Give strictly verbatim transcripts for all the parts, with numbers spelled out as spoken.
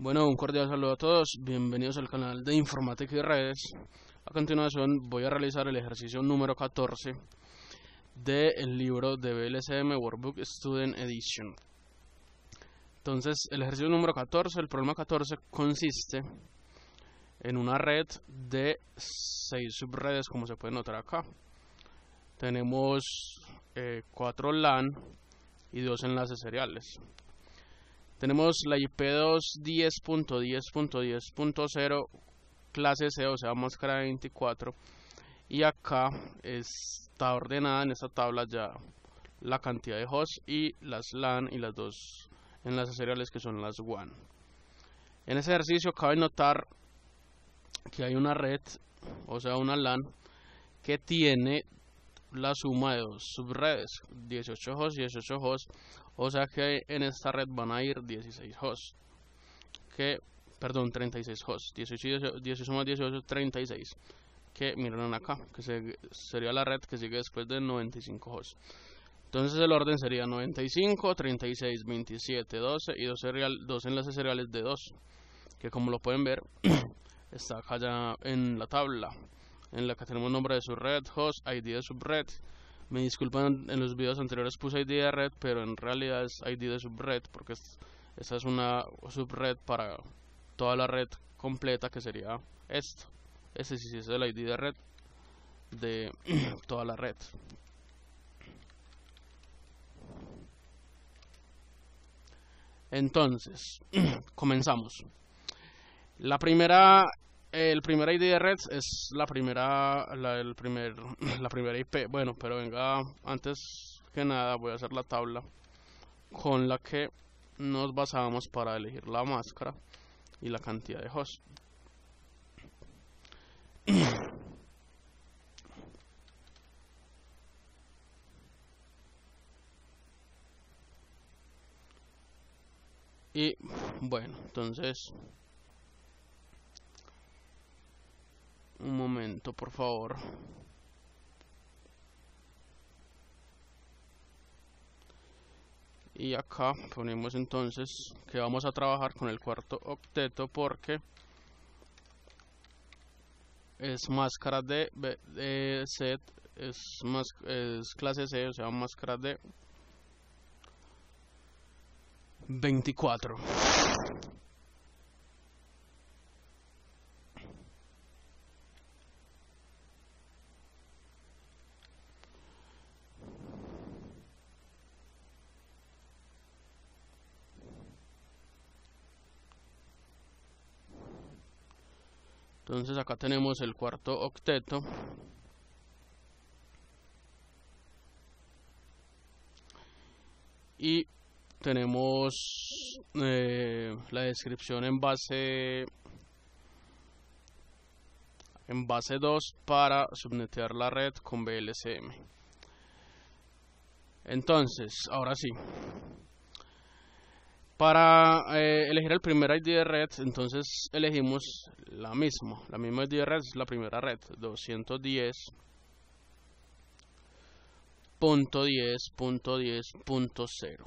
Bueno, un cordial saludo a todos, bienvenidos al canal de Informática y Redes. A continuación voy a realizar el ejercicio número catorce del libro de V L S M Workbook Student Edition. Entonces, el ejercicio número catorce, el problema catorce, consiste en una red de seis subredes, como se puede notar acá. Tenemos eh, cuatro LAN y dos enlaces seriales. Tenemos la I P doscientos diez punto diez punto diez punto cero, clase C, o sea, máscara veinticuatro. Y acá está ordenada en esta tabla ya la cantidad de hosts y las LAN y las dos enlaces seriales, que son las WAN. En ese ejercicio cabe notar que hay una red, o sea, una LAN, que tiene la suma de dos subredes, dieciocho hosts y dieciocho hosts. O sea que en esta red van a ir dieciséis hosts, que, perdón, treinta y seis hosts, dieciocho más dieciocho, treinta y seis, que miren acá, que se, sería la red que sigue después de noventa y cinco hosts. Entonces el orden sería noventa y cinco, treinta y seis, veintisiete, doce y dos, serial, dos enlaces seriales de dos, que como lo pueden ver, está acá ya en la tabla, en la que tenemos nombre de subred, host, I D de subred. Me disculpan, en los videos anteriores puse I D de red, pero en realidad es I D de subred, porque esta es una subred para toda la red completa, que sería esto. Este sí es el I D de red de toda la red. Entonces, comenzamos. La primera... El primer I D de red es la primera, la, el primer, la primera I P. Bueno, pero venga, antes que nada voy a hacer la tabla con la que nos basamos para elegir la máscara y la cantidad de hosts. Y bueno, entonces... Un momento, por favor. Y acá ponemos entonces que vamos a trabajar con el cuarto octeto, porque es máscara de, de set, es, más, es clase C, o sea, máscara de veinticuatro. Entonces acá tenemos el cuarto octeto. Y tenemos eh, la descripción en base en base dos para subnetear la red con V L S M. Entonces, ahora sí. Para eh, elegir el primer I D de red, entonces elegimos la misma. La misma I D de red es la primera red, doscientos diez punto diez punto diez punto cero.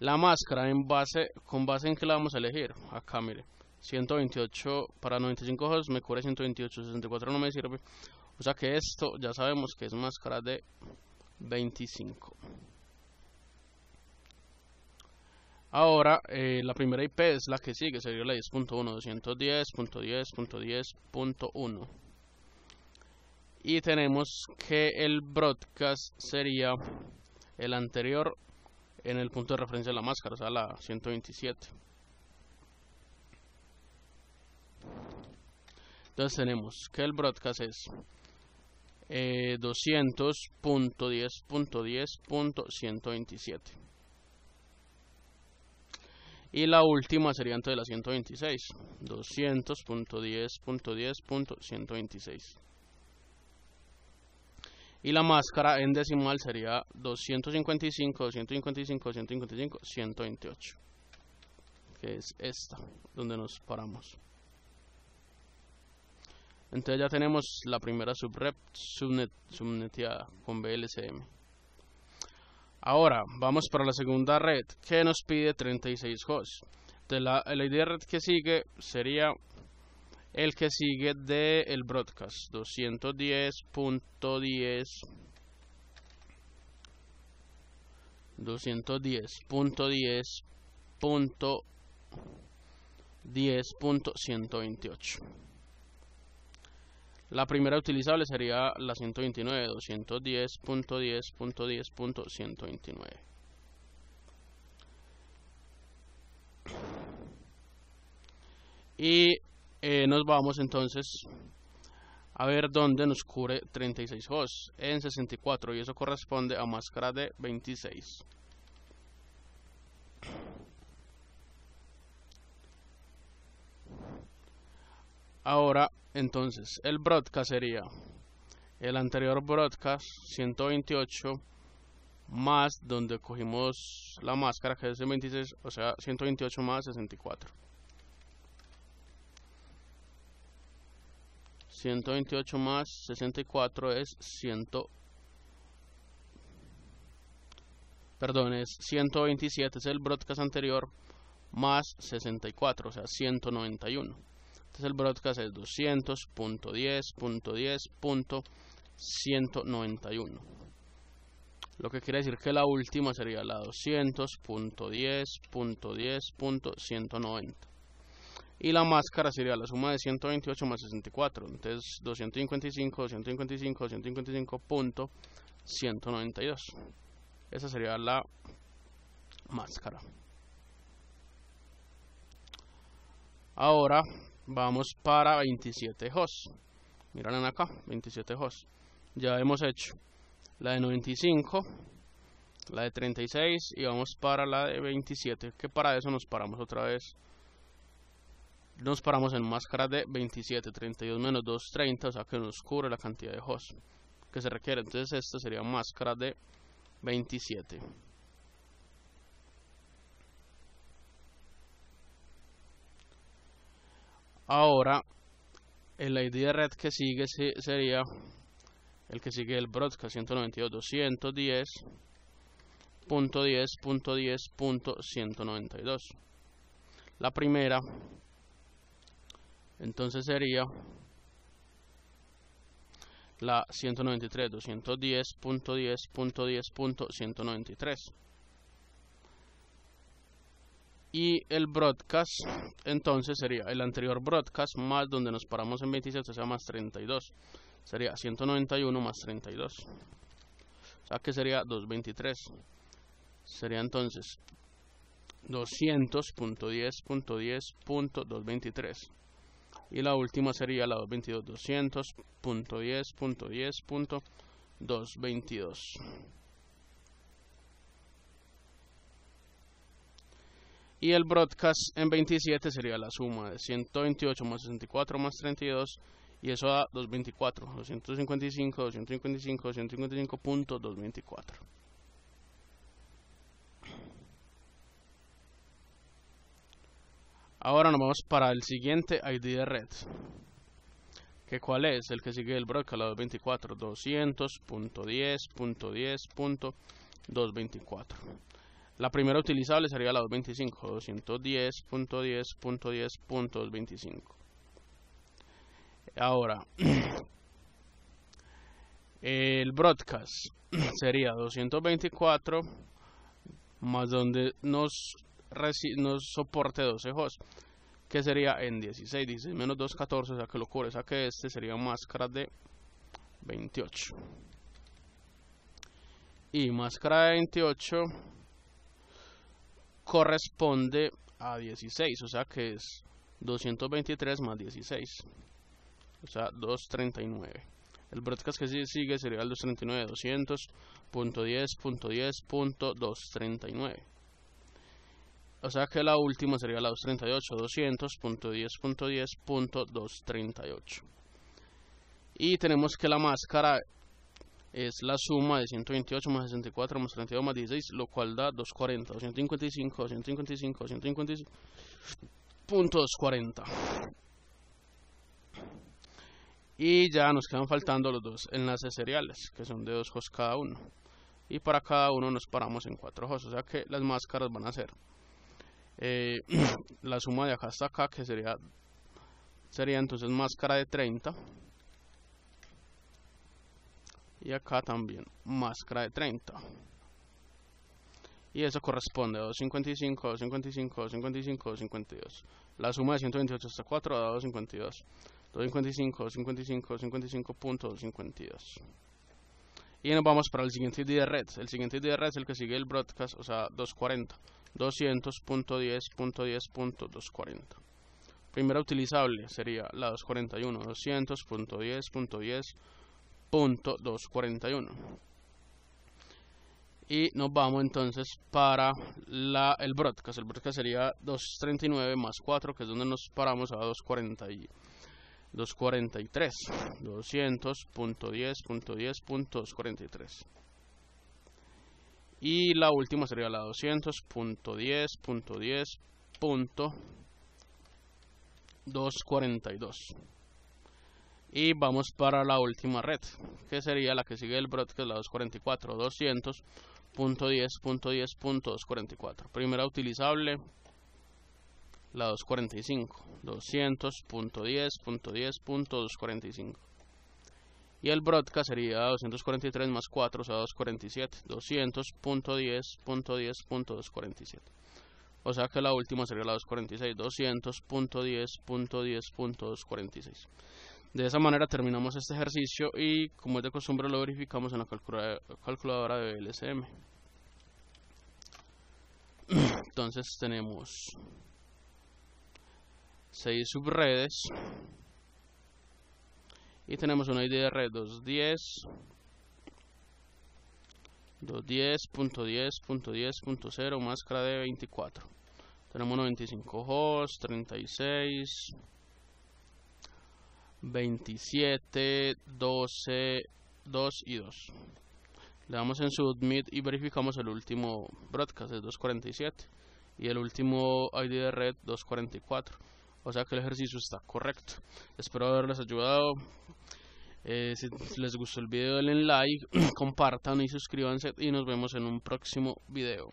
La máscara, en base, ¿con base en qué la vamos a elegir? Acá, mire, ciento veintiocho para noventa y cinco hosts, me cubre ciento veintiocho, sesenta y cuatro no me sirve. O sea que esto ya sabemos que es máscara de veinticinco. Ahora, eh, la primera I P es la que sigue, sería la diez punto uno, doscientos diez punto diez punto diez punto uno. Y tenemos que el broadcast sería el anterior en el punto de referencia de la máscara, o sea, la ciento veintisiete. Entonces tenemos que el broadcast es eh, doscientos punto diez punto diez punto ciento veintisiete. Y la última sería antes de la ciento veintiséis, doscientos punto diez punto diez punto ciento veintiséis. Y la máscara en decimal sería doscientos cincuenta y cinco, doscientos cincuenta y cinco, doscientos cincuenta y cinco, ciento veintiocho. Que es esta, donde nos paramos. Entonces ya tenemos la primera subred subnet, subneteada con V L S M. Ahora, vamos para la segunda red, que nos pide treinta y seis hosts. de la, la I D de red que sigue sería el que sigue del broadcast doscientos diez punto diez punto diez punto diez punto ciento veintiocho. La primera utilizable sería la ciento veintinueve, doscientos diez punto diez punto diez punto ciento veintinueve. Y eh, nos vamos entonces a ver dónde nos cubre treinta y seis hosts en sesenta y cuatro, y eso corresponde a máscara de veintiséis. Ahora entonces el broadcast sería el anterior broadcast ciento veintiocho más donde cogimos la máscara que es veintiséis, o sea ciento veintiocho más sesenta y cuatro. ciento veintiocho más sesenta y cuatro es cien, perdón, es ciento veintisiete, es el broadcast anterior más sesenta y cuatro, o sea ciento noventa y uno. Entonces el broadcast es doscientos punto diez punto diez punto ciento noventa y uno. Lo que quiere decir que la última sería la doscientos punto diez punto diez punto ciento noventa. Y la máscara sería la suma de ciento veintiocho más sesenta y cuatro. Entonces doscientos cincuenta y cinco, doscientos cincuenta y cinco, doscientos cincuenta y cinco punto ciento noventa y dos. Esa sería la máscara. Ahora vamos para veintisiete hosts. Miren acá, veintisiete hosts. Ya hemos hecho la de noventa y cinco, la de treinta y seis y vamos para la de veintisiete, que para eso nos paramos otra vez. Nos paramos en máscara de veintisiete, treinta y dos menos dos, treinta, o sea que nos cubre la cantidad de hosts que se requiere. Entonces esta sería máscara de veintisiete. Ahora el I D de red que sigue sería el que sigue el broadcast ciento noventa y dos, doscientos diez punto diez punto diez punto ciento noventa y dos. La primera entonces sería la ciento noventa y tres, doscientos diez punto diez punto diez punto ciento noventa y tres. Y el broadcast entonces sería el anterior broadcast más donde nos paramos en veintisiete, o sea más treinta y dos. Sería ciento noventa y uno más treinta y dos. O sea que sería doscientos veintitrés. Sería entonces doscientos punto diez punto diez punto doscientos veintitrés. Y la última sería la doscientos veintidós, doscientos punto diez punto diez punto doscientos veintidós. Y el broadcast en veintisiete sería la suma de ciento veintiocho más sesenta y cuatro más treinta y dos, y eso da doscientos veinticuatro, doscientos cincuenta y cinco, doscientos cincuenta y cinco, doscientos cincuenta y cinco punto doscientos veinticuatro. Ahora nos vamos para el siguiente I D de red. ¿Qué cuál es? El que sigue el broadcast, la doscientos veinticuatro, doscientos punto diez punto diez punto doscientos veinticuatro. La primera utilizable sería la doscientos veinticinco, doscientos diez punto diez punto diez punto doscientos veinticinco. Ahora, el broadcast sería doscientos veinticuatro más donde nos, nos soporte doce hosts, que sería en dieciséis, dieciséis menos dos, catorce, o sea que lo cubre, o sea que este sería máscara de veintiocho. Y máscara de veintiocho corresponde a dieciséis, o sea que es doscientos veintitrés más dieciséis, o sea doscientos treinta y nueve. El broadcast que sigue sería el doscientos treinta y nueve, doscientos punto diez punto diez punto doscientos treinta y nueve. O sea que la última sería la doscientos treinta y ocho, doscientos punto diez punto diez punto doscientos treinta y ocho. Y tenemos que la máscara es la suma de ciento veintiocho más sesenta y cuatro más treinta y dos más dieciséis, lo cual da doscientos cuarenta, doscientos cincuenta y cinco, doscientos cincuenta y cinco, doscientos cincuenta y cinco punto doscientos cuarenta. Y ya nos quedan faltando los dos enlaces seriales, que son de dos hosts cada uno. Y para cada uno nos paramos en cuatro hosts, o sea que las máscaras van a ser eh, la suma de acá hasta acá, que sería sería entonces máscara de treinta, y acá también máscara de treinta, y eso corresponde a doscientos cincuenta y cinco, doscientos cincuenta y cinco, doscientos cincuenta y cinco, doscientos cincuenta y dos. La suma de ciento veintiocho hasta cuatro da doscientos cincuenta y dos. doscientos cincuenta y cinco, doscientos cincuenta y cinco, doscientos cincuenta y cinco punto doscientos cincuenta y dos. Y nos vamos para el siguiente I D de red. El siguiente I D de red es el que sigue el broadcast, o sea, doscientos cuarenta. doscientos punto diez punto diez punto doscientos cuarenta. Primera utilizable sería la doscientos cuarenta y uno. doscientos punto diez punto diez punto doscientos cuarenta y uno. Y nos vamos entonces para la, el broadcast. El broadcast sería doscientos treinta y nueve más cuatro, que es donde nos paramos a doscientos cuarenta y tres. doscientos punto diez punto diez punto doscientos cuarenta y tres. Y la última sería la doscientos punto diez punto diez punto doscientos cuarenta y dos. Y vamos para la última red, que sería la que sigue el broadcast, la doscientos cuarenta y cuatro, doscientos punto diez punto diez punto doscientos cuarenta y cuatro. Primera utilizable, la doscientos cuarenta y cinco, doscientos punto diez punto diez punto doscientos cuarenta y cinco. Y el broadcast sería doscientos cuarenta y tres más cuatro, o sea, doscientos cuarenta y siete, doscientos punto diez punto diez punto doscientos cuarenta y siete. O sea que la última sería la doscientos cuarenta y seis, doscientos punto diez punto diez punto doscientos cuarenta y seis. De esa manera terminamos este ejercicio y, como es de costumbre, lo verificamos en la calculadora de V L S M. Entonces tenemos seis subredes y tenemos una I D de red doscientos diez punto diez punto diez punto cero, máscara de veinticuatro. Tenemos noventa y cinco hosts, treinta y seis... veintisiete, doce, dos y dos. Le damos en submit y verificamos el último broadcast, es doscientos cuarenta y siete, y el último I D de red doscientos cuarenta y cuatro. O sea que el ejercicio está correcto. Espero haberles ayudado. Eh, si les gustó el video, denle like, compartan y suscríbanse, y nos vemos en un próximo video.